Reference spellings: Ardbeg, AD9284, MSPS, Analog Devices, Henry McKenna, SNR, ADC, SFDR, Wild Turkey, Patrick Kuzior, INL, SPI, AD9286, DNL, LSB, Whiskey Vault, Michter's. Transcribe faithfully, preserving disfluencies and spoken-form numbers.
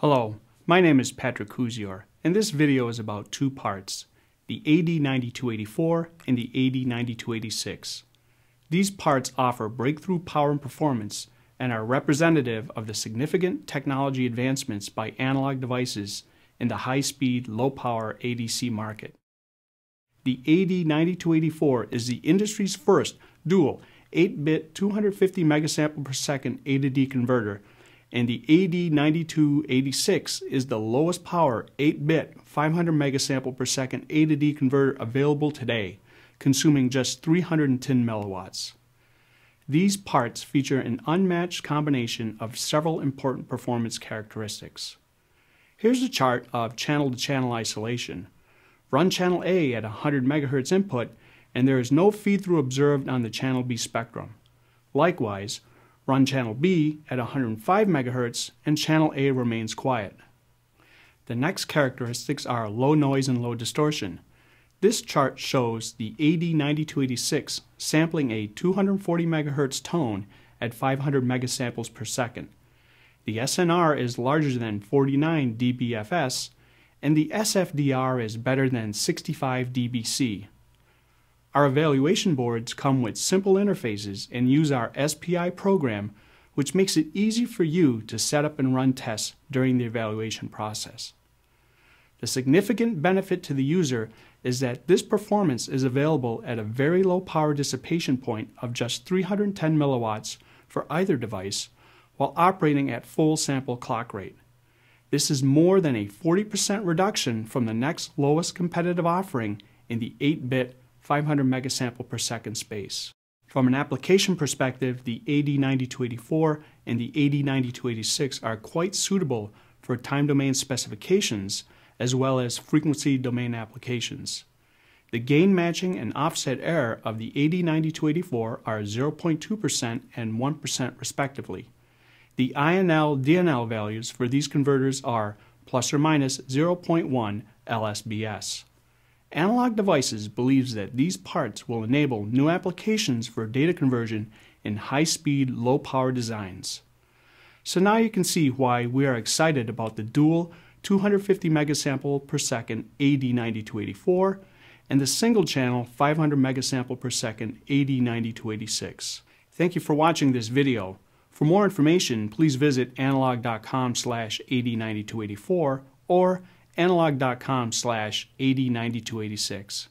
Hello, my name is Patrick Kuzior, and this video is about two parts, the A D nine two eight four and the A D nine two eight six. These parts offer breakthrough power and performance and are representative of the significant technology advancements by Analog Devices in the high-speed, low-power A D C market. The A D nine two eight four is the industry's first dual eight bit two hundred fifty megasample per second A to D converter, and the A D nine two eight six is the lowest power eight bit five hundred megasample per second A to D converter available today, consuming just three hundred ten milliwatts. These parts feature an unmatched combination of several important performance characteristics. Here's a chart of channel-to-channel isolation. Run channel A at one hundred megahertz input, and there is no feed-through observed on the channel B spectrum. Likewise, run channel B at one hundred five megahertz and channel A remains quiet. The next characteristics are low noise and low distortion. This chart shows the A D nine two eight six sampling a two hundred forty megahertz tone at five hundred megasamples per second. The S N R is larger than forty-nine d B F S, and the S F D R is better than sixty-five d B c. Our evaluation boards come with simple interfaces and use our S P I program, which makes it easy for you to set up and run tests during the evaluation process. The significant benefit to the user is that this performance is available at a very low power dissipation point of just three hundred ten milliwatts for either device while operating at full sample clock rate. This is more than a forty percent reduction from the next lowest competitive offering in the eight bit five hundred megasample per second space. From an application perspective, the A D nine two eight four and the A D nine two eight six are quite suitable for time domain specifications as well as frequency domain applications. The gain matching and offset error of the A D nine two eight four are zero point two percent and one percent respectively. The I N L D N L values for these converters are plus or minus zero point one L S B S. Analog Devices believes that these parts will enable new applications for data conversion in high-speed, low-power designs. So now you can see why we are excited about the dual two hundred fifty megasample per second A D nine two eight four and the single-channel five hundred megasample per second A D nine two eight six. Thank you for watching this video. For more information, please visit analog dot com slash A D nine two eight four or analog dot com slash A D nine two eight six.